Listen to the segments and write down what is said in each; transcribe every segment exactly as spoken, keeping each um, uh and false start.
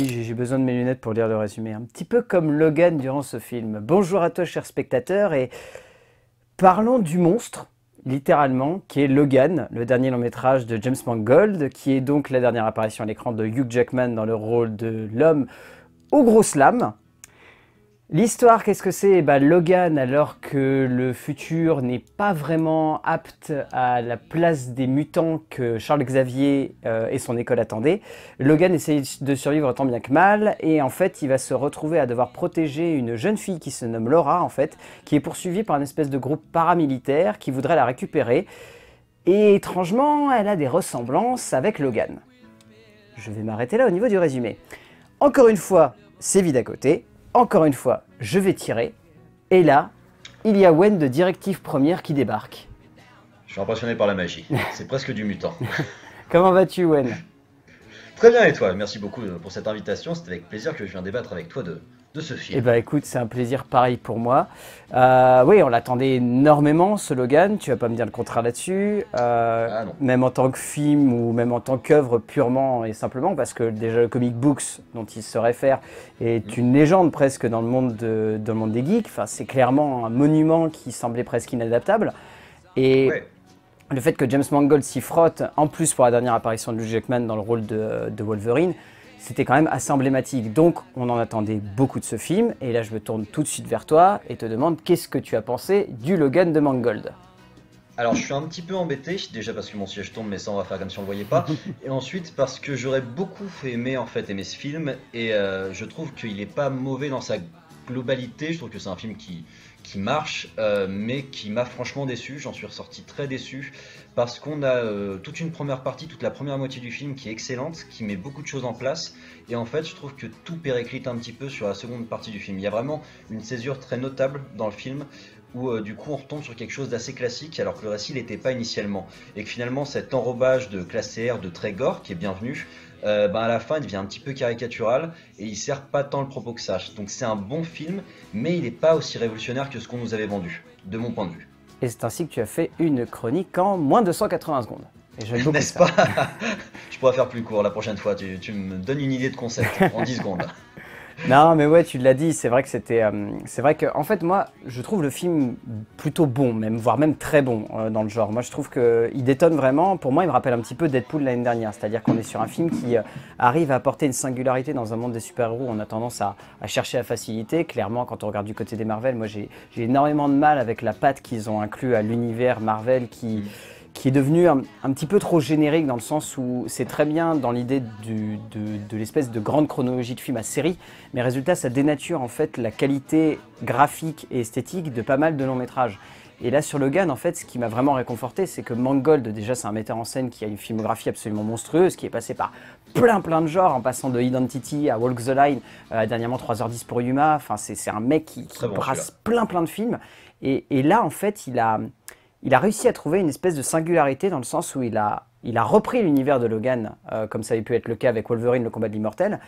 Oui, j'ai besoin de mes lunettes pour lire le résumé, un petit peu comme Logan durant ce film. Bonjour à toi, chers spectateurs, et parlons du monstre, littéralement, qui est Logan, le dernier long métrage de James Mangold, qui est donc la dernière apparition à l'écran de Hugh Jackman dans le rôle de l'homme aux grosses lames. L'histoire, qu'est-ce que c'est? Bah, Logan, alors que le futur n'est pas vraiment apte à la place des mutants que Charles Xavier euh, et son école attendaient, Logan essaye de survivre tant bien que mal, et en fait, il va se retrouver à devoir protéger une jeune fille qui se nomme Laura, en fait, qui est poursuivie par une espèce de groupe paramilitaire qui voudrait la récupérer, et étrangement, elle a des ressemblances avec Logan. Je vais m'arrêter là au niveau du résumé. Encore une fois, c'est vide à côté. Encore une fois, je vais tirer, et là, il y a Wen de Directive Première qui débarque. Je suis impressionné par la magie, c'est presque du mutant. Comment vas-tu, Wen? Très bien, et toi? Merci beaucoup pour cette invitation, c'est avec plaisir que je viens débattre avec toi de, de ce film. Eh ben écoute, c'est un plaisir pareil pour moi. Euh, oui, on l'attendait énormément, ce Logan, tu vas pas me dire le contraire là-dessus. Euh, ah, même en tant que film ou même en tant qu'œuvre purement et simplement, parce que déjà le comic books dont il se réfère est mmh. une légende presque dans le monde, de, dans le monde des geeks. Enfin, c'est clairement un monument qui semblait presque inadaptable. Et ouais. le fait que James Mangold s'y frotte, en plus pour la dernière apparition de Hugh Jackman dans le rôle de, de Wolverine, c'était quand même assez emblématique, donc on en attendait beaucoup de ce film, et là je me tourne tout de suite vers toi et te demande qu'est-ce que tu as pensé du Logan de Mangold. Alors je suis un petit peu embêté, déjà parce que mon siège tombe, mais ça on va faire comme si on le voyait pas, et ensuite parce que j'aurais beaucoup aimé en fait aimer ce film, et euh, je trouve qu'il n'est pas mauvais dans sa globalité, je trouve que c'est un film qui... qui marche, euh, mais qui m'a franchement déçu. J'en suis ressorti très déçu parce qu'on a euh, toute une première partie, toute la première moitié du film qui est excellente, qui met beaucoup de choses en place, et en fait je trouve que tout périclite un petit peu sur la seconde partie du film. Il y a vraiment une césure très notable dans le film où euh, du coup on retombe sur quelque chose d'assez classique alors que le récit l'était pas initialement, et que finalement cet enrobage de classé R, de très gore, qui est bienvenu, Euh, ben à la fin il devient un petit peu caricatural et il sert pas tant le propos que ça. Donc c'est un bon film, mais il n'est pas aussi révolutionnaire que ce qu'on nous avait vendu, de mon point de vue. Et c'est ainsi que tu as fait une chronique en moins de cent quatre-vingts secondes. N'est-ce pas? Je pourrais faire plus court la prochaine fois, tu, tu me donnes une idée de concept en dix secondes. Non mais ouais, tu l'as dit, c'est vrai que c'était... Euh, c'est vrai que, en fait, moi, je trouve le film plutôt bon, même, voire même très bon euh, dans le genre. Moi, je trouve qu'il détonne vraiment. Pour moi, il me rappelle un petit peu Deadpool l'année dernière. C'est-à-dire qu'on est sur un film qui euh, arrive à apporter une singularité dans un monde des super-héros. On a tendance à, à chercher à faciliter. Clairement, quand on regarde du côté des Marvel, moi, j'ai énormément de mal avec la patte qu'ils ont inclue à l'univers Marvel qui... qui est devenu un, un petit peu trop générique, dans le sens où c'est très bien dans l'idée de, de l'espèce de grande chronologie de film à série, mais résultat, ça dénature en fait la qualité graphique et esthétique de pas mal de longs-métrages. Et là, sur Logan, en fait, ce qui m'a vraiment réconforté, c'est que Mangold, déjà, c'est un metteur en scène qui a une filmographie absolument monstrueuse, qui est passé par plein plein de genres, en passant de Identity à Walk the Line, euh, dernièrement trois heures dix pour Yuma, enfin, c'est un mec qui, qui brasse plein plein de films, et, et là, en fait, il a... Il a réussi à trouver une espèce de singularité dans le sens où il a, il a repris l'univers de Logan, euh, comme ça avait pu être le cas avec Wolverine, le combat de l'immortel.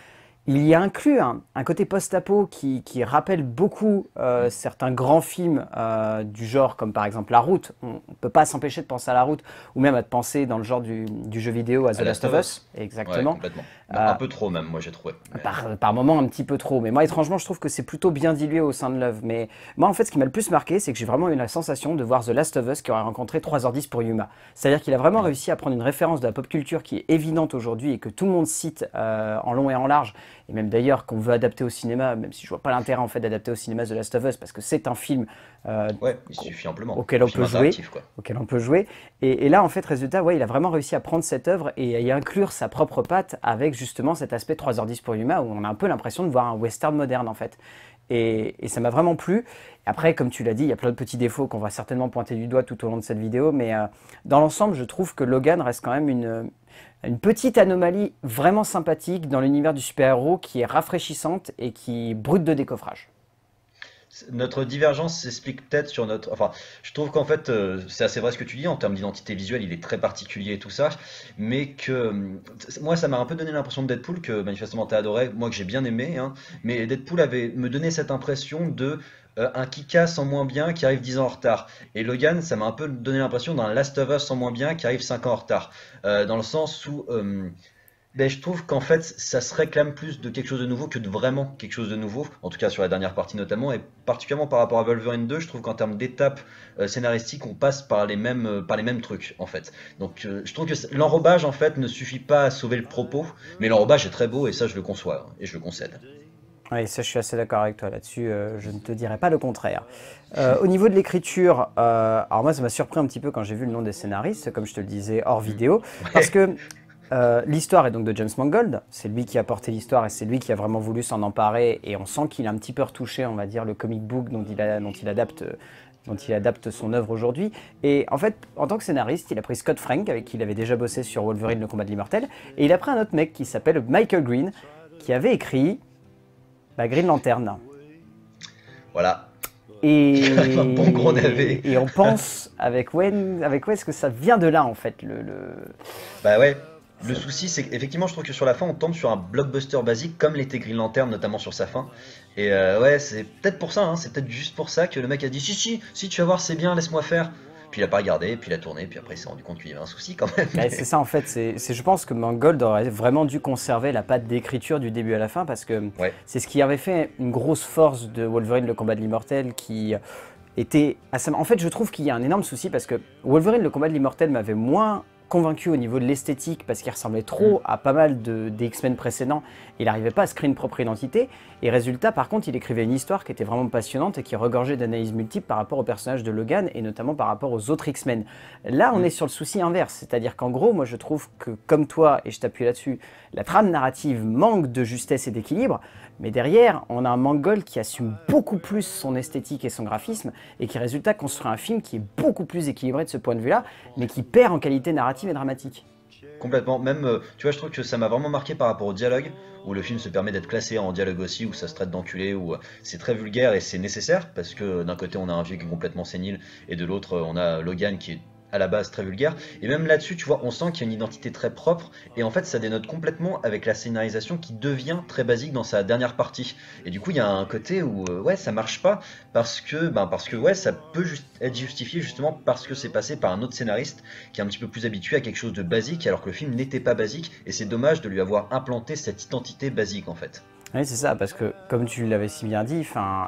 Il y a inclus un, un côté post-apo qui, qui rappelle beaucoup euh, certains grands films euh, du genre, comme par exemple La Route. On ne peut pas s'empêcher de penser à La Route, ou même à de penser dans le genre du, du jeu vidéo à The Last of Us. Exactement. Ouais, euh, un peu trop même, moi j'ai trouvé. Mais... Par, par moment un petit peu trop, mais moi étrangement je trouve que c'est plutôt bien dilué au sein de l'œuvre. Mais moi en fait ce qui m'a le plus marqué, c'est que j'ai vraiment eu la sensation de voir The Last of Us qui aurait rencontré trois heures dix pour Yuma. C'est-à-dire qu'il a vraiment réussi à prendre une référence de la pop culture qui est évidente aujourd'hui et que tout le monde cite euh, en long et en large, et même d'ailleurs qu'on veut adapter au cinéma, même si je vois pas l'intérêt en fait d'adapter au cinéma The Last of Us, parce que c'est un film euh, ouais, il suffit amplement. Auquel, on peut jouer, auquel on peut jouer. Et, et là en fait, résultat, ouais, il a vraiment réussi à prendre cette œuvre et à y inclure sa propre patte avec justement cet aspect trois heures dix pour Yuma, où on a un peu l'impression de voir un western moderne en fait. Et, et ça m'a vraiment plu. Après, comme tu l'as dit, il y a plein de petits défauts qu'on va certainement pointer du doigt tout au long de cette vidéo, mais euh, dans l'ensemble, je trouve que Logan reste quand même une... Une petite anomalie vraiment sympathique dans l'univers du super-héros qui est rafraîchissante et qui brute de décoffrage. Notre divergence s'explique peut-être sur notre... Enfin, je trouve qu'en fait, euh, c'est assez vrai ce que tu dis, en termes d'identité visuelle, il est très particulier et tout ça, mais que... Moi, ça m'a un peu donné l'impression de Deadpool, que manifestement t'as adoré, moi que j'ai bien aimé, hein, mais Deadpool avait me donné cette impression de... Euh, un Kick-Ass en moins bien qui arrive dix ans en retard. Et Logan, ça m'a un peu donné l'impression d'un Last of Us en moins bien qui arrive cinq ans en retard. Euh, dans le sens où... Euh... Ben, je trouve qu'en fait, ça se réclame plus de quelque chose de nouveau que de vraiment quelque chose de nouveau, en tout cas sur la dernière partie notamment, et particulièrement par rapport à Wolverine deux, je trouve qu'en termes d'étapes euh, scénaristiques, on passe par les mêmes, euh, par les mêmes trucs, en fait. Donc euh, je trouve que l'enrobage, en fait, ne suffit pas à sauver le propos, mais l'enrobage est très beau, et ça, je le conçois, hein, et je le concède. Oui, ça, je suis assez d'accord avec toi là-dessus, euh, je ne te dirai pas le contraire. Euh, au niveau de l'écriture, euh, alors moi, ça m'a surpris un petit peu quand j'ai vu le nom des scénaristes, comme je te le disais, hors vidéo, ouais. parce que... Euh, l'histoire est donc de James Mangold, c'est lui qui a porté l'histoire et c'est lui qui a vraiment voulu s'en emparer, et on sent qu'il a un petit peu retouché, on va dire, le comic book dont il, a, dont il, adapte, dont il adapte son œuvre aujourd'hui. Et en fait, en tant que scénariste, il a pris Scott Frank, avec qui il avait déjà bossé sur Wolverine: Le Combat de l'immortel, et il a pris un autre mec qui s'appelle Michael Green, qui avait écrit bah, Green Lantern. Voilà. Et, bon gros navet. et on pense avec Wen, avec Wes que ça vient de là, en fait. Le, le... Bah ouais. Le souci, c'est qu'effectivement, je trouve que sur la fin, on tombe sur un blockbuster basique, comme l'était Green Lantern, notamment sur sa fin. Et euh, ouais, c'est peut-être pour ça, hein, c'est peut-être juste pour ça que le mec a dit « Si, si, si, tu vas voir, c'est bien, laisse-moi faire ». Puis il a pas regardé, puis il a tourné, puis après il s'est rendu compte qu'il y avait un souci quand même. Ouais, c'est ça en fait, c'est, c'est, je pense que Mangold aurait vraiment dû conserver la patte d'écriture du début à la fin, parce que ouais. c'est ce qui avait fait une grosse force de Wolverine: Le Combat de l'immortel, qui... était assez... En fait, je trouve qu'il y a un énorme souci, parce que Wolverine: Le Combat de l'immortel m'avait moins... convaincu au niveau de l'esthétique, parce qu'il ressemblait trop à pas mal de, des X-Men précédents. Il n'arrivait pas à se créer une propre identité, et résultat, par contre, il écrivait une histoire qui était vraiment passionnante et qui regorgeait d'analyses multiples par rapport au personnage de Logan, et notamment par rapport aux autres X-Men. Là, on mm. est sur le souci inverse, c'est-à-dire qu'en gros, moi je trouve que, comme toi, et je t'appuie là-dessus, la trame narrative manque de justesse et d'équilibre, mais derrière, on a un Mangold qui assume beaucoup plus son esthétique et son graphisme, et qui, résultat, construit un film qui est beaucoup plus équilibré de ce point de vue-là, mais qui perd en qualité narrative et dramatique. Complètement, même, tu vois, je trouve que ça m'a vraiment marqué par rapport au dialogue, où le film se permet d'être classé en dialogue aussi, où ça se traite d'enculé, où c'est très vulgaire et c'est nécessaire, parce que d'un côté on a un vieux qui est complètement sénile, et de l'autre on a Logan qui est à la base très vulgaire, et même là-dessus, tu vois, on sent qu'il y a une identité très propre, et en fait, ça dénote complètement avec la scénarisation qui devient très basique dans sa dernière partie. Et du coup, il y a un côté où, euh, ouais, ça marche pas, parce que, ben, parce que, ouais, ça peut juste être justifié, justement, parce que c'est passé par un autre scénariste, qui est un petit peu plus habitué à quelque chose de basique, alors que le film n'était pas basique, et c'est dommage de lui avoir implanté cette identité basique, en fait. Oui, c'est ça, parce que, comme tu l'avais si bien dit,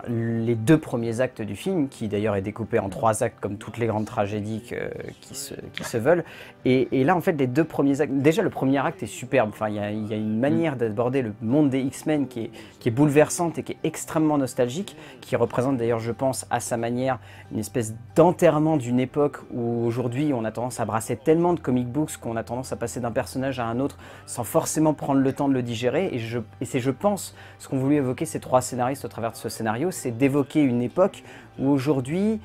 les deux premiers actes du film, qui d'ailleurs est découpé en trois actes, comme toutes les grandes tragédies que, qui, se, qui se veulent, et, et là, en fait, les deux premiers actes... Déjà, le premier acte est superbe, il y a, y a une manière d'aborder le monde des X-Men qui est, qui est bouleversante et qui est extrêmement nostalgique, qui représente d'ailleurs, je pense, à sa manière, une espèce d'enterrement d'une époque où, aujourd'hui, on a tendance à brasser tellement de comic books qu'on a tendance à passer d'un personnage à un autre sans forcément prendre le temps de le digérer, et, je, et c'est, je pense, ce qu'ont voulu évoquer ces trois scénaristes au travers de ce scénario, c'est d'évoquer une époque où aujourd'hui,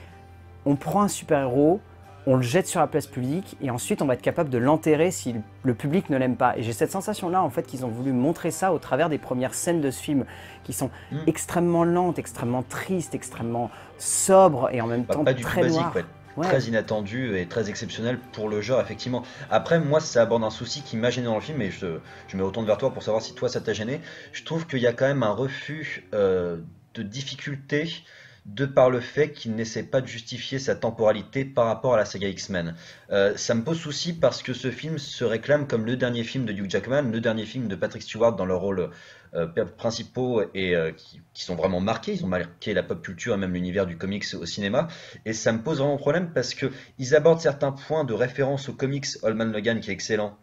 on prend un super-héros, on le jette sur la place publique, et ensuite on va être capable de l'enterrer si le public ne l'aime pas. Et j'ai cette sensation-là, en fait, qu'ils ont voulu montrer ça au travers des premières scènes de ce film, qui sont mmh. extrêmement lentes, extrêmement tristes, extrêmement sobres, et en même bah, temps pas du très noires. Ouais. Très inattendu et très exceptionnel pour le genre, effectivement. Après, moi, ça aborde un souci qui m'a gêné dans le film, et je, je me retourne vers toi pour savoir si toi, ça t'a gêné. Je trouve qu'il y a quand même un refus euh, de difficulté de par le fait qu'il n'essaie pas de justifier sa temporalité par rapport à la saga X-Men. Euh, ça me pose souci parce que ce film se réclame comme le dernier film de Hugh Jackman, le dernier film de Patrick Stewart dans leur rôle... Euh, principaux et euh, qui, qui sont vraiment marqués, ils ont marqué la pop culture et même l'univers du comics au cinéma, et ça me pose vraiment problème parce que ils abordent certains points de référence au comics Old Man Logan qui est excellent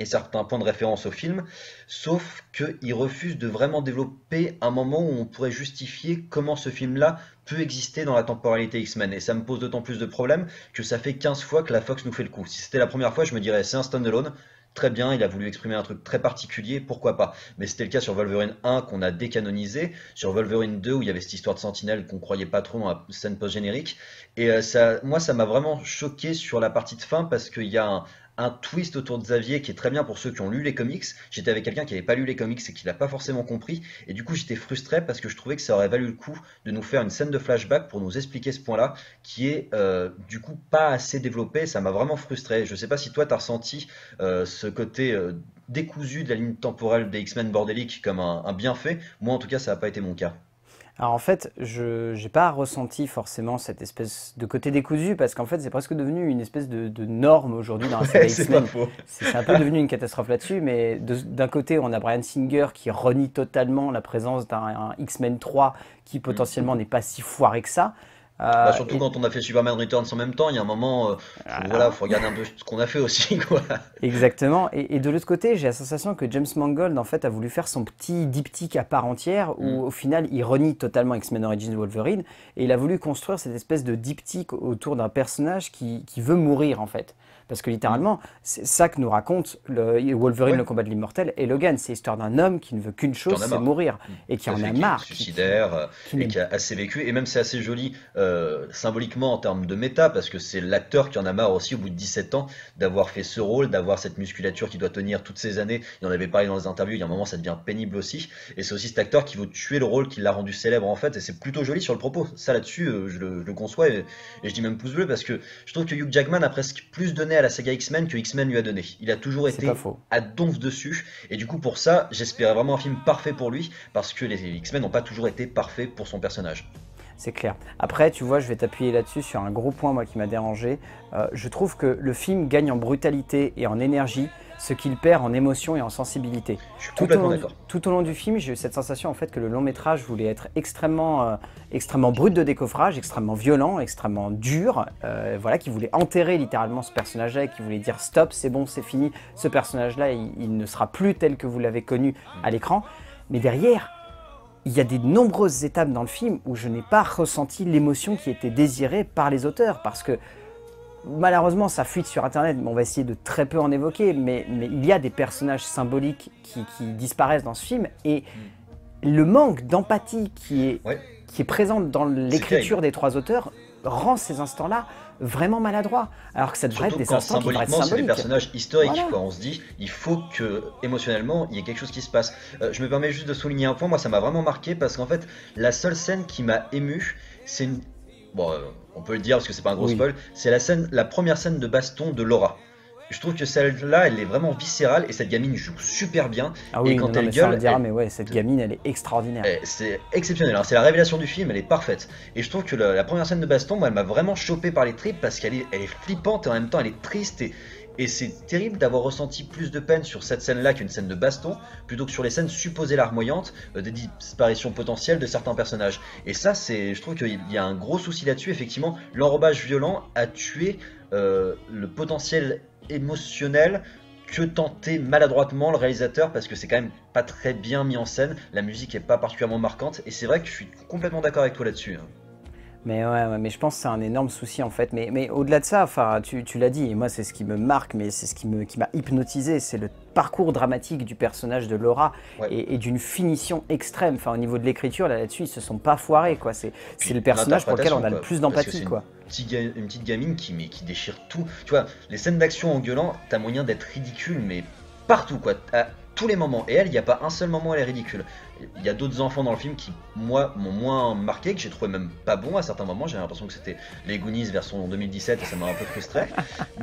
et certains points de référence au film, sauf qu'ils refusent de vraiment développer un moment où on pourrait justifier comment ce film-là peut exister dans la temporalité X-Men. Et ça me pose d'autant plus de problèmes que ça fait quinze fois que la Fox nous fait le coup. Si c'était la première fois, je me dirais c'est un stand-alone, très bien, il a voulu exprimer un truc très particulier, pourquoi pas. Mais c'était le cas sur Wolverine un qu'on a décanonisé, sur Wolverine deux où il y avait cette histoire de sentinelle qu'on croyait pas trop dans la scène post-générique. Et ça, moi ça m'a vraiment choqué sur la partie de fin parce qu'il y a un, un twist autour de Xavier qui est très bien pour ceux qui ont lu les comics. J'étais avec quelqu'un qui n'avait pas lu les comics et qui l'a pas forcément compris. Et du coup j'étais frustré parce que je trouvais que ça aurait valu le coup de nous faire une scène de flashback pour nous expliquer ce point-là qui est euh, du coup pas assez développé. Ça m'a vraiment frustré. Je sais pas si toi t'as ressenti euh, ce côté euh, décousu de la ligne temporelle des X-Men bordéliques comme un, un bienfait. Moi en tout cas ça n'a pas été mon cas. Alors en fait, je n'ai pas ressenti forcément cette espèce de côté décousu, parce qu'en fait, c'est presque devenu une espèce de, de norme aujourd'hui dans la série X-Men. C'est un peu devenu une catastrophe là-dessus, mais d'un côté, on a Brian Singer qui renie totalement la présence d'un X-Men trois qui potentiellement n'est pas si foiré que ça. Euh, bah surtout et... quand on a fait Superman Returns en même temps, il y a un moment, euh, voilà. il voilà, faut regarder un peu ce qu'on a fait aussi, quoi. Exactement. Et, et de l'autre côté, j'ai la sensation que James Mangold en fait a voulu faire son petit diptyque à part entière, mm. où au final il renie totalement X-Men Origins Wolverine, et il a voulu construire cette espèce de diptyque autour d'un personnage qui, qui veut mourir en fait. Parce que littéralement, c'est ça que nous raconte le Wolverine, ouais. le combat de l'immortel, et Logan. C'est l'histoire d'un homme qui ne veut qu'une chose, c'est mourir. Et qui en a marre. Qui est suicidaire, qui, qui, et qui a assez vécu. Et même c'est assez joli euh, symboliquement en termes de méta, parce que c'est l'acteur qui en a marre aussi au bout de dix-sept ans d'avoir fait ce rôle, d'avoir cette musculature qui doit tenir toutes ces années. Il en avait parlé dans les interviews, il y a un moment ça devient pénible aussi. Et c'est aussi cet acteur qui veut tuer le rôle qui l'a rendu célèbre en fait. Et c'est plutôt joli sur le propos. Ça là-dessus, euh, je, je le conçois et, et je dis même pouce bleu, parce que je trouve que Hugh Jackman a presque plus donné à la saga X-Men que X-Men lui a donné. Il a toujours été à donf dessus, et du coup pour ça j'espérais vraiment un film parfait pour lui, parce que les X-Men n'ont pas toujours été parfaits pour son personnage. C'est clair. Après, tu vois, je vais t'appuyer là-dessus sur un gros point moi qui m'a dérangé. Euh, je trouve que le film gagne en brutalité et en énergie ce qu'il perd en émotion et en sensibilité. Je suis complètement d'accord. Tout au long du film, j'ai eu cette sensation en fait que le long métrage voulait être extrêmement, euh, extrêmement brut de décoffrage, extrêmement violent, extrêmement dur. Euh, voilà, qui voulait enterrer littéralement ce personnage-là et qui voulait dire stop, c'est bon, c'est fini. Ce personnage-là, il, il ne sera plus tel que vous l'avez connu à l'écran. Mais derrière, il y a des nombreuses étapes dans le film où je n'ai pas ressenti l'émotion qui était désirée par les auteurs, parce que malheureusement, ça fuite sur Internet, mais on va essayer de très peu en évoquer, mais, mais il y a des personnages symboliques qui, qui disparaissent dans ce film, et le manque d'empathie qui est, ouais. qui est présente dans l'écriture des trois auteurs rend ces instants-là vraiment maladroits, alors que ça devrait être des instants qui devraient être symboliques. Symboliquement, c'est des personnages historiques, voilà. quoi. On se dit, il faut que, émotionnellement, il y ait quelque chose qui se passe. Euh, je me permets juste de souligner un point, moi ça m'a vraiment marqué, parce qu'en fait, la seule scène qui m'a ému, c'est une... Bon, euh, on peut le dire parce que c'est pas un gros oui. spoil, c'est la scène, la première scène de baston de Laura. Je trouve que celle-là, elle est vraiment viscérale, et cette gamine joue super bien. Ah oui, et quand non, elle non, gueule, dira, elle... mais ouais, cette gamine, elle est extraordinaire. C'est exceptionnel, hein. C'est la révélation du film, elle est parfaite. Et je trouve que la, la première scène de baston, moi, elle m'a vraiment chopé par les tripes, parce qu'elle est, elle est flippante et en même temps, elle est triste. Et, et c'est terrible d'avoir ressenti plus de peine sur cette scène-là qu'une scène de baston, plutôt que sur les scènes supposées larmoyantes, euh, des disparitions potentielles de certains personnages. Et ça, c'est, je trouve qu'il y a un gros souci là-dessus. Effectivement, l'enrobage violent a tué euh, le potentiel émotionnel que tentait maladroitement le réalisateur, parce que c'est quand même pas très bien mis en scène, la musique est pas particulièrement marquante, et c'est vrai que je suis complètement d'accord avec toi là-dessus. Mais ouais, mais je pense que c'est un énorme souci en fait, mais, mais au-delà de ça, enfin, tu, tu l'as dit, et moi c'est ce qui me marque, mais c'est ce qui me, qui m'a hypnotisé, c'est le parcours dramatique du personnage de Laura, ouais. et, et d'une finition extrême, enfin au niveau de l'écriture là-dessus ils se sont pas foirés, quoi. C'est le personnage pour lequel on a le plus d'empathie, quoi. Une petite gamine qui, mais qui déchire tout. Tu vois, les scènes d'action en gueulant, t'as moyen d'être ridicule, mais partout, quoi, à tous les moments. Et elle, il n'y a pas un seul moment où elle est ridicule. Il y a d'autres enfants dans le film qui, moi, m'ont moins marqué, que j'ai trouvé même pas bon à certains moments. J'ai l'impression que c'était les Goonies version deux mille dix-sept, et ça m'a un peu frustré.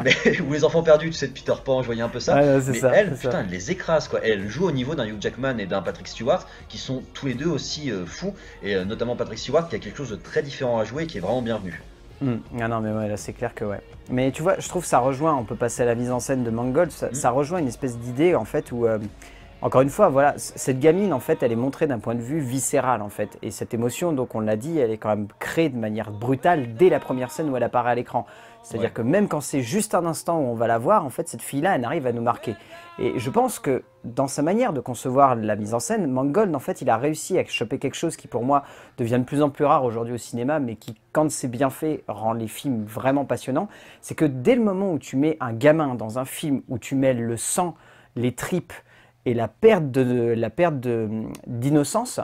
Mais ou les enfants perdus, tu sais, de Peter Pan, je voyais un peu ça. Ah, là, mais ça, elle, putain, ça. elle les écrase, quoi. Elle joue au niveau d'un Hugh Jackman et d'un Patrick Stewart, qui sont tous les deux aussi euh, fous, et euh, notamment Patrick Stewart, qui a quelque chose de très différent à jouer et qui est vraiment bienvenu. Mmh. Ah non, mais ouais, là c'est clair que ouais. Mais tu vois, je trouve ça rejoint, on peut passer à la mise en scène de Mangold, ça, mmh. ça rejoint une espèce d'idée en fait où, euh, encore une fois, voilà, cette gamine en fait, elle est montrée d'un point de vue viscéral en fait. Et cette émotion, donc on l'a dit, elle est quand même créée de manière brutale dès la première scène où elle apparaît à l'écran. C'est-à-dire ouais. que même quand c'est juste un instant où on va la voir, en fait, cette fille-là, elle arrive à nous marquer. Et je pense que dans sa manière de concevoir la mise en scène, Mangold, en fait, il a réussi à choper quelque chose qui, pour moi, devient de plus en plus rare aujourd'hui au cinéma, mais qui, quand c'est bien fait, rend les films vraiment passionnants. C'est que dès le moment où tu mets un gamin dans un film où tu mêles le sang, les tripes et la perte de, la perte de, d'innocence,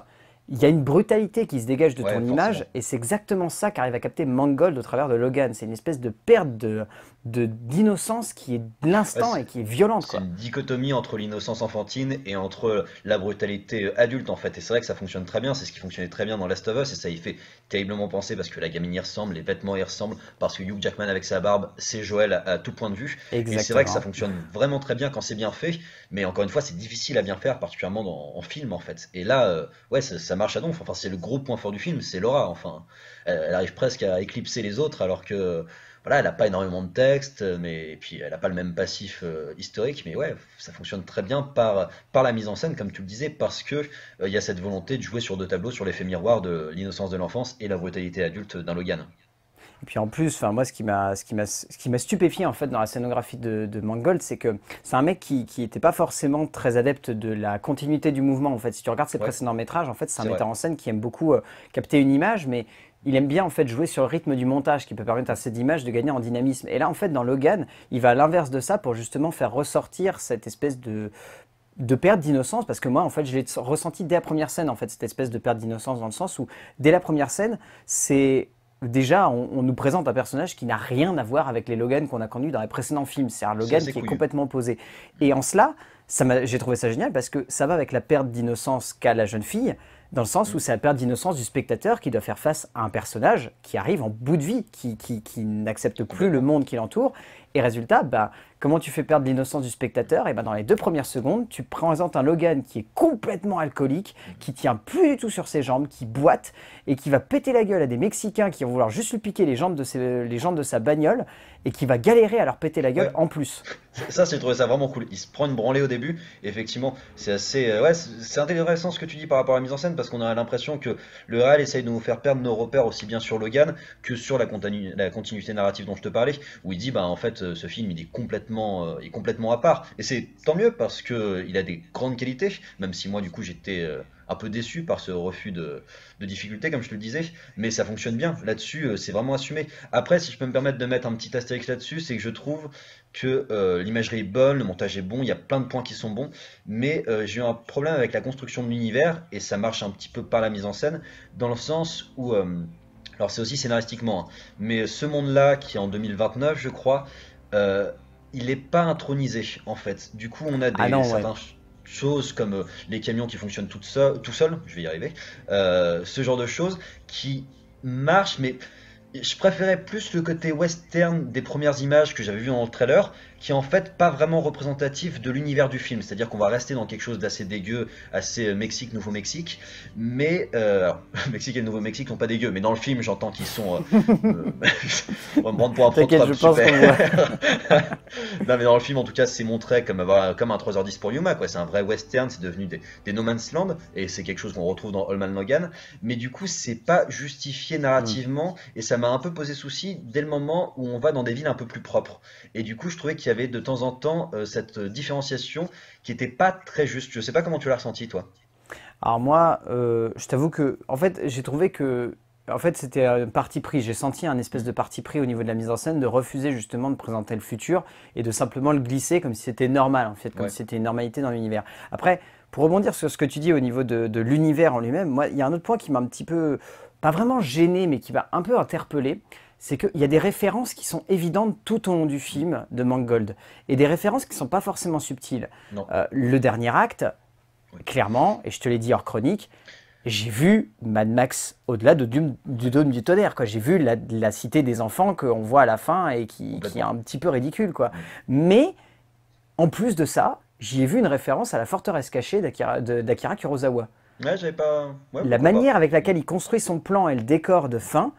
il y a une brutalité qui se dégage de ouais, ton forcément. image, et c'est exactement ça qu'arrive à capter Mangold au travers de Logan. C'est une espèce de perte de, d'innocence qui est l'instant ouais, et qui est violente. C'est une dichotomie entre l'innocence enfantine et entre la brutalité adulte en fait. Et c'est vrai que ça fonctionne très bien, c'est ce qui fonctionnait très bien dans Last of Us et ça y fait terriblement penser parce que la gamine y ressemble, les vêtements y ressemblent, parce que Hugh Jackman avec sa barbe, c'est Joël à, à tout point de vue. Exactement. Et c'est vrai que ça fonctionne vraiment très bien quand c'est bien fait, mais encore une fois c'est difficile à bien faire, particulièrement dans, en film en fait. Et là, euh, ouais, ça, ça marche à donf, enfin c'est le gros point fort du film, c'est Laura enfin. Elle, elle arrive presque à éclipser les autres alors que... Voilà, elle n'a pas énormément de texte, mais et puis elle n'a pas le même passif euh, historique, mais ouais, ça fonctionne très bien par, par la mise en scène, comme tu le disais, parce qu'il euh, y a cette volonté de jouer sur deux tableaux, sur l'effet miroir de l'innocence de l'enfance et la brutalité adulte d'un Logan. Et puis en plus, moi, ce qui m'a ce qui m'a ce qui m'a stupéfié en fait dans la scénographie de, de Mangold, c'est que c'est un mec qui qui n'était pas forcément très adepte de la continuité du mouvement. En fait, si tu regardes ses ouais. précédents métrages, en fait, c'est un metteur vrai. en scène qui aime beaucoup euh, capter une image, mais il aime bien en fait jouer sur le rythme du montage qui peut permettre à cette image de gagner en dynamisme. Et là en fait dans Logan, il va à l'inverse de ça pour justement faire ressortir cette espèce de, de perte d'innocence, parce que moi en fait je l'ai ressenti dès la première scène en fait, cette espèce de perte d'innocence dans le sens où dès la première scène, c'est déjà on, on nous présente un personnage qui n'a rien à voir avec les Logan qu'on a connus dans les précédents films. C'est un Logan qui est complètement opposé. Et en cela, j'ai trouvé ça génial parce que ça va avec la perte d'innocence qu'a la jeune fille, dans le sens où c'est la perte d'innocence du spectateur qui doit faire face à un personnage qui arrive en bout de vie, qui, qui, qui n'accepte plus le monde qui l'entoure. Et résultat, bah, comment tu fais perdre l'innocence du spectateur? Et bah, dans les deux premières secondes, tu présentes un Logan qui est complètement alcoolique, qui tient plus du tout sur ses jambes, qui boite et qui va péter la gueule à des Mexicains qui vont vouloir juste lui piquer les jambes de, ses, les jambes de sa bagnole et qui va galérer à leur péter la gueule ouais. en plus. Ça, j'ai trouvé ça vraiment cool. Il se prend une branlée au début. Effectivement, c'est assez... Euh, ouais, c'est intéressant ce que tu dis par rapport à la mise en scène, parce qu'on a l'impression que le réel essaye de nous faire perdre nos repères aussi bien sur Logan que sur la, continu la continuité narrative dont je te parlais, où il dit bah en fait ce film il est complètement, euh, il est complètement à part, et c'est tant mieux parce qu'il a des grandes qualités, même si moi du coup j'étais euh, un peu déçu par ce refus de, de difficulté comme je te le disais, mais ça fonctionne bien là-dessus, euh, c'est vraiment assumé. Après si je peux me permettre de mettre un petit astérix là-dessus, c'est que je trouve que euh, l'imagerie est bonne, le montage est bon, il y a plein de points qui sont bons, mais euh, j'ai eu un problème avec la construction de l'univers, et ça marche un petit peu par la mise en scène, dans le sens où, euh, alors c'est aussi scénaristiquement, hein, mais ce monde-là, qui est en deux mille vingt-neuf je crois, euh, il n'est pas intronisé en fait, du coup on a des ah non, certains... Ouais. choses comme euh, les camions qui fonctionnent tout seuls, tout seul, je vais y arriver, euh, ce genre de choses qui marchent, mais... Je préférais plus le côté western des premières images que j'avais vu dans le trailer, qui est en fait pas vraiment représentatif de l'univers du film. C'est-à-dire qu'on va rester dans quelque chose d'assez dégueu, assez Mexique, Nouveau-Mexique. Mais, euh, alors, Mexique et Nouveau-Mexique sont pas dégueux, mais dans le film, j'entends qu'ils sont... Euh, euh, on va me prendre pour un protop, super. Non, mais dans le film, en tout cas, c'est montré comme, euh, comme un trois heures dix pour Yuma, quoi. C'est un vrai western, c'est devenu des, des No Man's Land, et c'est quelque chose qu'on retrouve dans Old Man Logan. Mais du coup, c'est pas justifié narrativement, et ça m'a un peu posé souci dès le moment où on va dans des villes un peu plus propres, et du coup je trouvais qu'il y avait de temps en temps euh, cette différenciation qui n'était pas très juste. Je sais pas comment tu l'as ressenti toi. Alors moi euh, je t'avoue que en fait j'ai trouvé que en fait c'était un parti pris, j'ai senti un espèce de parti pris au niveau de la mise en scène de refuser justement de présenter le futur et de simplement le glisser comme si c'était normal en fait, comme ouais. si c'était une normalité dans l'univers. Après pour rebondir sur ce que tu dis au niveau de, de l'univers en lui-même, moi il y a un autre point qui m'a un petit peu pas vraiment gêné, mais qui va un peu interpeller, c'est qu'il y a des références qui sont évidentes tout au long du film de Mangold, et des références qui ne sont pas forcément subtiles. Euh, le dernier acte, oui. clairement, et je te l'ai dit hors chronique, j'ai vu Mad Max au-delà de du, du dôme du tonnerre, quoi. J'ai vu la, la cité des enfants qu'on voit à la fin et qui, qui est un petit peu ridicule, quoi. Oui. Mais, en plus de ça, j'y ai vu une référence à la forteresse cachée d'Akira Kurosawa. Ouais, j'avais pas... ouais, la manière pas. avec laquelle il construit son plan et le décor de fin,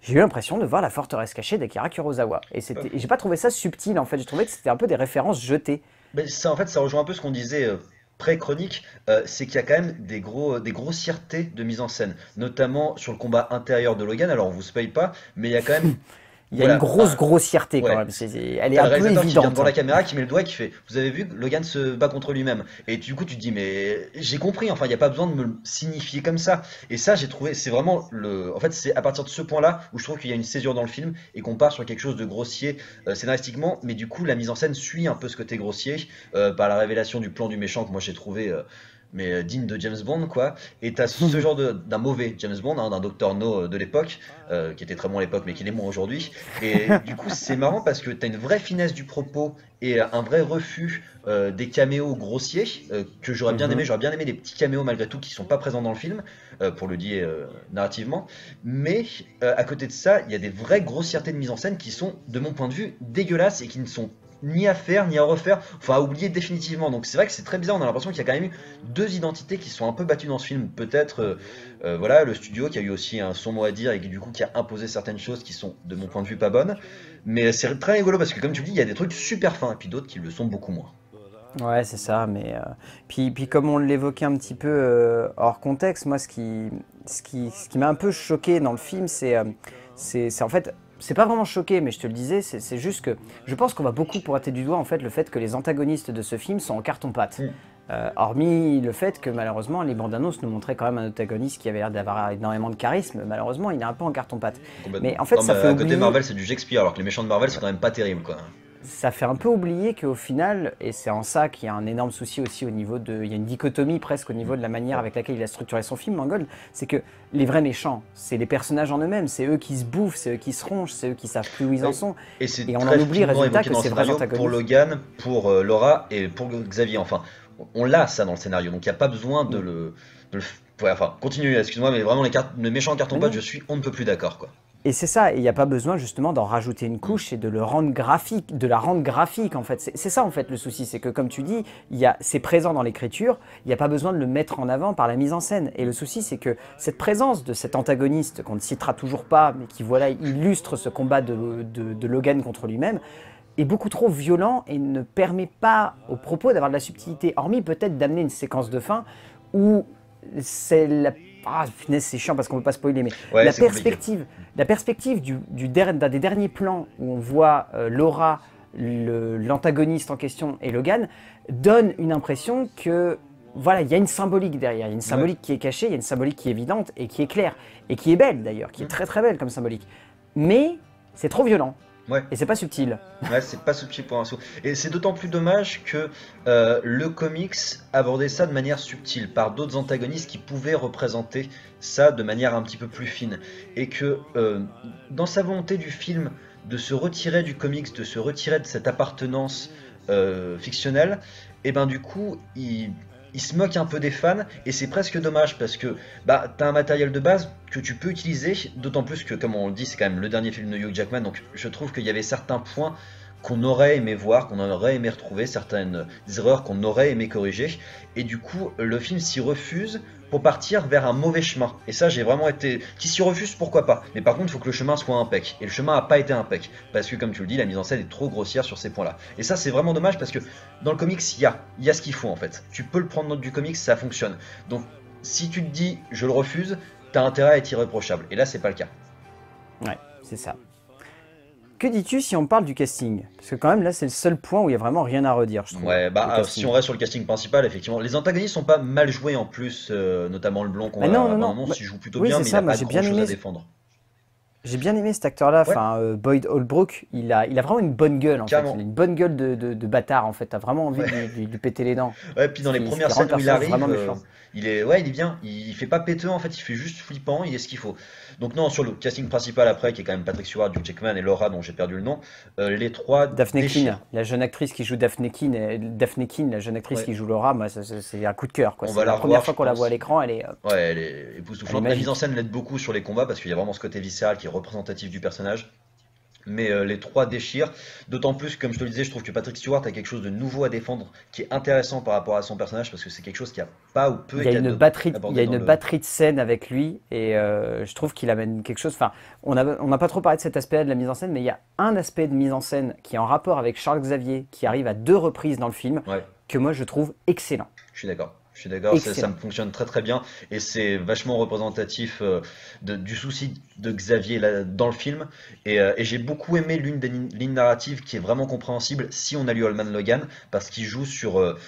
j'ai eu l'impression de voir la forteresse cachée d'Akira Kurosawa. Et, et j'ai pas trouvé ça subtil en fait, j'ai trouvé que c'était un peu des références jetées. Mais ça, en fait, ça rejoint un peu ce qu'on disait euh, pré-chronique, euh, c'est qu'il y a quand même des, gros, des grossièretés de mise en scène, notamment sur le combat intérieur de Logan, alors on vous spoil pas, mais il y a quand même... Il y a voilà. une grosse grossièreté ouais. quand même, c'est, elle est un peu évidente. Qui vient devant la caméra, qui met le doigt et qui fait « Vous avez vu, Logan se bat contre lui-même » et du coup tu te dis « Mais j'ai compris, enfin il n'y a pas besoin de me le signifier comme ça ». Et ça j'ai trouvé, c'est vraiment, le, en fait c'est à partir de ce point-là où je trouve qu'il y a une césure dans le film et qu'on part sur quelque chose de grossier euh, scénaristiquement, mais du coup la mise en scène suit un peu ce côté grossier euh, par la révélation du plan du méchant que moi j'ai trouvé... Euh, mais euh, digne de James Bond, quoi. Et t'as ce genre d'un mauvais James Bond, hein, d'un Docteur No de l'époque, euh, qui était très bon à l'époque, mais qui l'est moins aujourd'hui. Et du coup, c'est marrant parce que t'as une vraie finesse du propos et un vrai refus euh, des caméos grossiers euh, que j'aurais bien aimé. J'aurais bien aimé des petits caméos malgré tout qui sont pas présents dans le film, euh, pour le dire euh, narrativement. Mais euh, à côté de ça, il y a des vraies grossièretés de mise en scène qui sont, de mon point de vue, dégueulasses et qui ne sont ni à faire, ni à refaire, enfin à oublier définitivement. Donc c'est vrai que c'est très bizarre, on a l'impression qu'il y a quand même eu deux identités qui sont un peu battues dans ce film. Peut-être, euh, euh, voilà, le studio qui a eu aussi un son mot à dire et qui du coup qui a imposé certaines choses qui sont, de mon point de vue, pas bonnes. Mais c'est très rigolo parce que comme tu le dis, il y a des trucs super fins et puis d'autres qui le sont beaucoup moins. Ouais, c'est ça, mais... Euh... Puis, puis comme on l'évoquait un petit peu euh, hors contexte, moi ce qui, ce qui, ce qui m'a un peu choqué dans le film, c'est euh, c'est en fait... C'est pas vraiment choqué, mais je te le disais, c'est juste que je pense qu'on va beaucoup pointer du doigt en fait le fait que les antagonistes de ce film sont en carton-pâte. Mmh. Euh, hormis le fait que malheureusement les bandes annonces nous montraient quand même un antagoniste qui avait l'air d'avoir énormément de charisme, malheureusement il est un peu en carton-pâte. Mais en fait non, ça fait à oublier... côté Marvel c'est du Shakespeare, alors que les méchants de Marvel c'est quand même pas terrible quoi. Ça fait un peu oublier qu'au final, et c'est en ça qu'il y a un énorme souci aussi au niveau de... Il y a une dichotomie presque au niveau de la manière avec laquelle il a structuré son film, Mangold, c'est que les vrais méchants, c'est les personnages en eux-mêmes, c'est eux qui se bouffent, c'est eux qui se rongent, c'est eux qui savent plus où ils en sont. Et, et on en oublie, résultat, que c'est vraiment antagoniste. Pour Logan, pour euh, Laura et pour Xavier, enfin, on l'a ça dans le scénario, donc il n'y a pas besoin de le... De le... Ouais, enfin, continue, excuse-moi, mais vraiment les, cart... les méchants en carton-pâte, je suis on ne peut plus d'accord, quoi. Et c'est ça, il n'y a pas besoin justement d'en rajouter une couche et de le rendre graphique, de la rendre graphique en fait. C'est ça en fait le souci, c'est que comme tu dis, c'est présent dans l'écriture, il n'y a pas besoin de le mettre en avant par la mise en scène. Et le souci c'est que cette présence de cet antagoniste qu'on ne citera toujours pas, mais qui voilà illustre ce combat de, de, de Logan contre lui-même, est beaucoup trop violent et ne permet pas au propos d'avoir de la subtilité, hormis peut-être d'amener une séquence de fin où c'est la... Ah, finesse, c'est chiant parce qu'on ne peut pas spoiler, mais ouais, la, perspective, la perspective du, du der, d'un des derniers plans où on voit euh, Laura, l'antagoniste en question, et Logan, donne une impression que, voilà, il y a une symbolique derrière, il y a une symbolique ouais. qui est cachée, il y a une symbolique qui est évidente et qui est claire, et qui est belle d'ailleurs, qui est très très belle comme symbolique. Mais c'est trop violent. Ouais. Et c'est pas subtil. Ouais, c'est pas subtil pour un sou. Et c'est d'autant plus dommage que euh, le comics abordait ça de manière subtile par d'autres antagonistes qui pouvaient représenter ça de manière un petit peu plus fine. Et que euh, dans sa volonté du film de se retirer du comics, de se retirer de cette appartenance euh, fictionnelle, et ben du coup, il... il se moque un peu des fans et c'est presque dommage parce que bah, t'as un matériel de base que tu peux utiliser, d'autant plus que comme on le dit c'est quand même le dernier film de Hugh Jackman, donc je trouve qu'il y avait certains points qu'on aurait aimé voir, qu'on aurait aimé retrouver, certaines erreurs qu'on aurait aimé corriger, et du coup le film s'y refuse pour partir vers un mauvais chemin, et ça j'ai vraiment été... Qui s'y refuse, pourquoi pas, mais par contre il faut que le chemin soit impec, et le chemin n'a pas été impec, parce que comme tu le dis, la mise en scène est trop grossière sur ces points-là, et ça c'est vraiment dommage, parce que dans le comics, il y a, y a ce qu'il faut en fait, tu peux le prendre dans du comics, ça fonctionne, donc si tu te dis, je le refuse, t'as intérêt à être irréprochable, et là c'est pas le cas. Ouais, c'est ça. Que dis-tu si on parle du casting? Parce que quand même là c'est le seul point où il n'y a vraiment rien à redire, je trouve. Ouais, bah si on reste sur le casting principal, effectivement, les antagonistes sont pas mal joués en plus, euh, notamment le blond qu'on bah non, a, non, non, non, bah, il joue plutôt oui, bien, mais ça, il n'a bah, pas grand chose aimé... à défendre. J'ai bien aimé cet acteur-là, enfin ouais. euh, Boyd Holbrook, il a, il a vraiment une bonne gueule en Carrément. fait, il a une bonne gueule de, de, de bâtard en fait, t'as vraiment envie ouais. de, de, de péter les dents. Ouais, puis dans les il, premières scènes où il arrive, euh, il est, ouais, il est bien, il, il fait pas péteux en fait, il fait juste flippant, il est ce qu'il faut. Donc non, sur le casting principal après, qui est quand même Patrick Stewart, Hugh Jackman et Laura, dont j'ai perdu le nom, euh, les trois... Dafne Keen, la jeune actrice qui joue Dafne Keen, et Dafne Keen, la jeune actrice ouais. qui joue Laura, moi c'est un coup de cœur quoi, c'est la première fois qu'on la voit à l'écran, elle est... Ouais, elle est époustouflante, la mise en scène l'aide beaucoup sur les combats, parce qu'il y a vraiment ce côté viscéral qui est représentatif du personnage, mais euh, les trois déchirent, d'autant plus comme je te le disais, je trouve que Patrick Stewart a quelque chose de nouveau à défendre qui est intéressant par rapport à son personnage, parce que c'est quelque chose qui a pas ou peu il y a une, de, batterie, il y a une le... batterie de scène avec lui, et euh, je trouve qu'il amène quelque chose, enfin on n'a on a pas trop parlé de cet aspect là de la mise en scène, mais il y a un aspect de mise en scène qui est en rapport avec Charles Xavier qui arrive à deux reprises dans le film, ouais. que moi je trouve excellent. Je suis d'accord. Je suis d'accord, ça, ça me fonctionne très très bien et c'est vachement représentatif euh, de, du souci de Xavier là, dans le film. Et, euh, et j'ai beaucoup aimé l'une des lignes narratives qui est vraiment compréhensible si on a lu Old Man Logan, parce qu'il joue sur euh,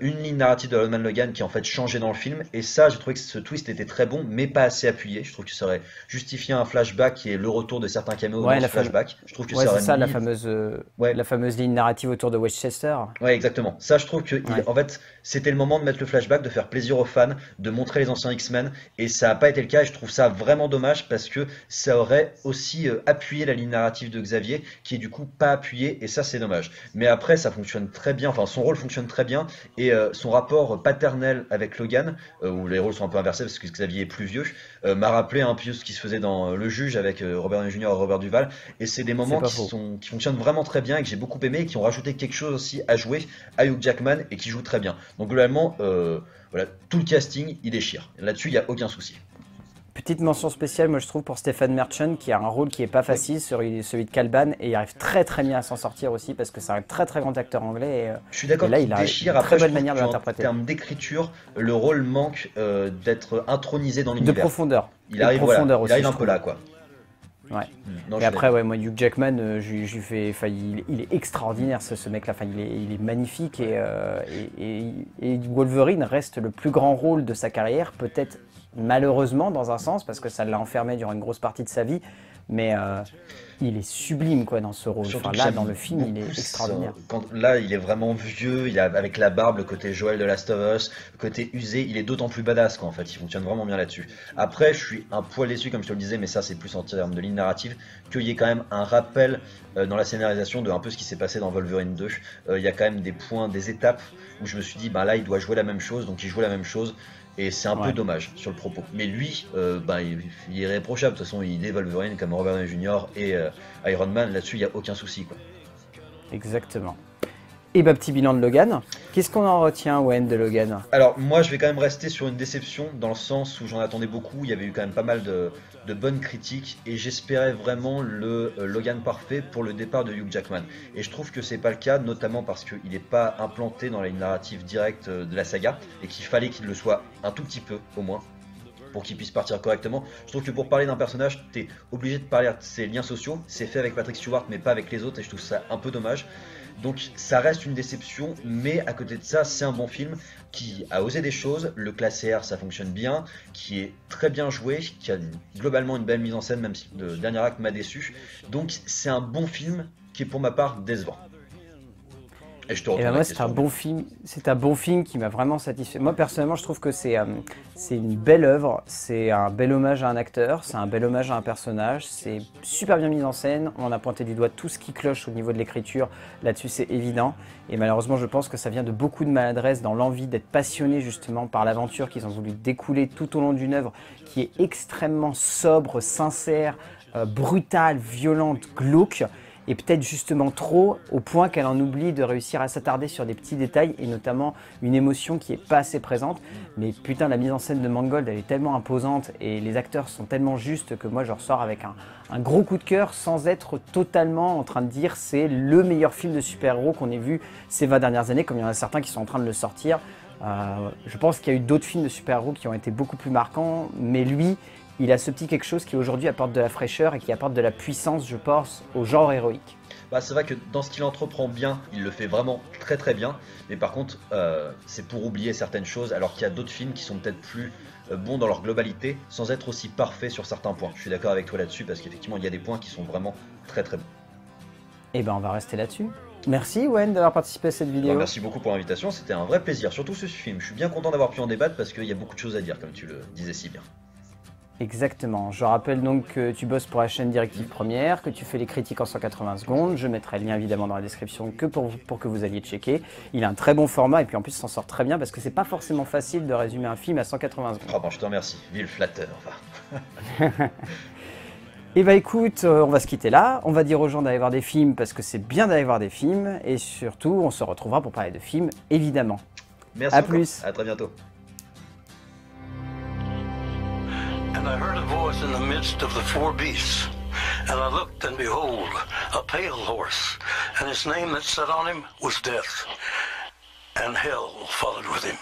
une ligne narrative de Old Man Logan qui est en fait changée dans le film. Et ça, j'ai trouvé que ce twist était très bon, mais pas assez appuyé. Je trouve que ça aurait justifié un flashback et le retour de certains caméos ouais, dans la ce flashback. Je trouve que ouais, ça aurait ça, mis... la fameuse, euh, ouais. la fameuse ligne narrative autour de Westchester. Ouais, exactement. Ça, je trouve que ouais. il, en fait. c'était le moment de mettre le flashback, de faire plaisir aux fans, de montrer les anciens X-Men, et ça n'a pas été le cas, et je trouve ça vraiment dommage, parce que ça aurait aussi euh, appuyé la ligne narrative de Xavier, qui est du coup pas appuyée, et ça c'est dommage. Mais après, ça fonctionne très bien, enfin son rôle fonctionne très bien, et euh, son rapport paternel avec Logan, euh, où les rôles sont un peu inversés, parce que Xavier est plus vieux, euh, m'a rappelé un peu ce qui se faisait dans euh, Le Juge, avec euh, Robert Downey Junior et Robert Duvall, et c'est des moments qui, sont, qui fonctionnent vraiment très bien, et que j'ai beaucoup aimé, et qui ont rajouté quelque chose aussi à jouer à Hugh Jackman, et qui joue très bien. Donc globalement, euh, voilà, tout le casting, il déchire. Là-dessus, il n'y a aucun souci. Petite mention spéciale, moi je trouve, pour Stephen Merchant, qui a un rôle qui n'est pas facile, oui. sur celui de Calban, et il arrive très très bien à s'en sortir aussi, parce que c'est un très très grand acteur anglais. Et, je suis d'accord, il, il déchire, a une très bonne manière de l'interpréter. En termes d'écriture, le rôle manque euh, d'être intronisé dans l'univers. De profondeur. Il arrive, profondeur voilà, aussi, il arrive un peu là, quoi. Ouais. Non, et après, ouais, moi, Hugh Jackman, euh, je, je fais, il, il est extraordinaire ce, ce mec-là, il, il est magnifique et, euh, et, et, et Wolverine reste le plus grand rôle de sa carrière, peut-être malheureusement dans un sens, parce que ça l'a enfermé durant une grosse partie de sa vie, mais euh, il est sublime quoi, dans ce rôle, enfin, là dans le film il est extraordinaire. Quand, là il est vraiment vieux, il a, avec la barbe, le côté Joel de Last of Us, le côté usé, il est d'autant plus badass quoi, en fait, il fonctionne vraiment bien là-dessus. Après je suis un poil déçu comme je te le disais, mais ça c'est plus en termes de ligne narrative, qu'il y ait quand même un rappel euh, dans la scénarisation de un peu ce qui s'est passé dans Wolverine deux, euh, il y a quand même des points, des étapes où je me suis dit bah, là il doit jouer la même chose, donc il joue la même chose. Et c'est un ouais. peu dommage sur le propos. Mais lui, euh, bah, il, il est irréprochable. De toute façon, il est Wolverine comme Robert Downey Junior et euh, Iron Man. Là-dessus, il n'y a aucun souci, quoi. Exactement. Et bah, petit bilan de Logan. Qu'est-ce qu'on en retient, Wen, de Logan? Alors, moi, je vais quand même rester sur une déception, dans le sens où j'en attendais beaucoup. Il y avait eu quand même pas mal de, de bonnes critiques. Et j'espérais vraiment le euh, Logan parfait pour le départ de Hugh Jackman. Et je trouve que c'est pas le cas, notamment parce qu'il n'est pas implanté dans la narrative directe de la saga. Et qu'il fallait qu'il le soit un tout petit peu, au moins, pour qu'il puisse partir correctement. Je trouve que pour parler d'un personnage, t'es obligé de parler de ses liens sociaux. C'est fait avec Patrick Stewart, mais pas avec les autres. Et je trouve ça un peu dommage. Donc ça reste une déception, mais à côté de ça, c'est un bon film qui a osé des choses, le classé R ça fonctionne bien, qui est très bien joué, qui a globalement une belle mise en scène, même si le dernier acte m'a déçu. Donc c'est un bon film qui est pour ma part décevant. Et je te retourne. Et ben moi c'est un bon film, c'est un bon film qui m'a vraiment satisfait. Moi personnellement je trouve que c'est euh, c'est une belle œuvre, c'est un bel hommage à un acteur, c'est un bel hommage à un personnage, c'est super bien mis en scène, on a pointé du doigt tout ce qui cloche au niveau de l'écriture, là-dessus c'est évident. Et malheureusement je pense que ça vient de beaucoup de maladresse dans l'envie d'être passionné justement par l'aventure qu'ils ont voulu découler tout au long d'une œuvre qui est extrêmement sobre, sincère, euh, brutale, violente, glauque. Et peut-être justement trop, au point qu'elle en oublie de réussir à s'attarder sur des petits détails, et notamment une émotion qui n'est pas assez présente. Mais putain, la mise en scène de Mangold, elle est tellement imposante, et les acteurs sont tellement justes que moi je ressors avec un, un gros coup de cœur, sans être totalement en train de dire c'est le meilleur film de super-héros qu'on ait vu ces vingt dernières années, comme il y en a certains qui sont en train de le sortir. Euh, je pense qu'il y a eu d'autres films de super-héros qui ont été beaucoup plus marquants, mais lui... il a ce petit quelque chose qui aujourd'hui apporte de la fraîcheur et qui apporte de la puissance, je pense, au genre héroïque. Bah, c'est vrai que dans ce qu'il entreprend bien, il le fait vraiment très très bien. Mais par contre, euh, c'est pour oublier certaines choses, alors qu'il y a d'autres films qui sont peut-être plus euh, bons dans leur globalité, sans être aussi parfaits sur certains points. Je suis d'accord avec toi là-dessus, parce qu'effectivement, il y a des points qui sont vraiment très très bons. Eh ben, on va rester là-dessus. Merci Wen d'avoir participé à cette vidéo. Bon, merci beaucoup pour l'invitation, c'était un vrai plaisir. Surtout ce film, je suis bien content d'avoir pu en débattre, parce qu'il y a beaucoup de choses à dire, comme tu le disais si bien. Exactement. Je rappelle donc que tu bosses pour la chaîne Directive Première, que tu fais les critiques en cent quatre-vingts secondes. Je mettrai le lien évidemment dans la description que pour, vous, pour que vous alliez checker. Il a un très bon format et puis en plus il s'en sort très bien parce que c'est pas forcément facile de résumer un film à cent quatre-vingts secondes. Oh bon, je te remercie. Ville flatteur, enfin. Et bah écoute, on va se quitter là, on va dire aux gens d'aller voir des films parce que c'est bien d'aller voir des films et surtout on se retrouvera pour parler de films évidemment. Merci à plus. À très bientôt. And I heard a voice in the midst of the four beasts, and I looked, and behold, a pale horse, and his name that sat on him was Death, and hell followed with him.